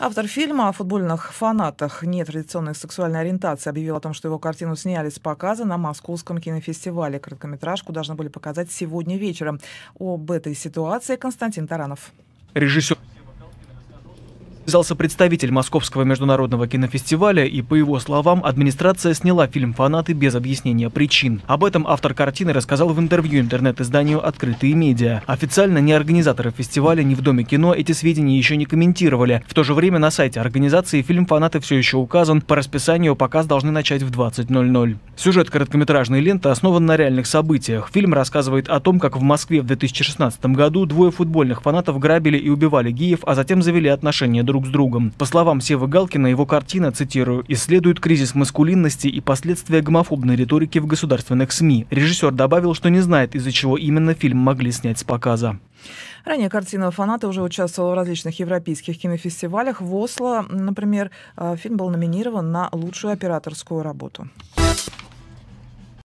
Автор фильма о футбольных фанатах нетрадиционной сексуальной ориентации объявил о том, что его картину сняли с показа на Московском кинофестивале. Короткометражку должны были показать сегодня вечером. Об этой ситуации Константин Таранов. Режиссер связался представитель Московского международного кинофестиваля, и, по его словам, администрация сняла фильм «Фанаты» без объяснения причин. Об этом автор картины рассказал в интервью интернет-изданию «Открытые медиа». Официально ни организаторы фестиваля, ни в Доме кино эти сведения еще не комментировали. В то же время на сайте организации фильм «Фанаты» все еще указан. По расписанию показ должны начать в 20:00. Сюжет короткометражной ленты основан на реальных событиях. Фильм рассказывает о том, как в Москве в 2016 году двое футбольных фанатов грабили и убивали геев, а затем завели отношения друг с другом. По словам Севы Галкина, его картина, цитирую, «исследует кризис маскулинности и последствия гомофобной риторики в государственных СМИ». Режиссер добавил, что не знает, из-за чего именно фильм могли снять с показа. Ранее картина «Фанаты» уже участвовала в различных европейских кинофестивалях. В Осло, например, фильм был номинирован на лучшую операторскую работу.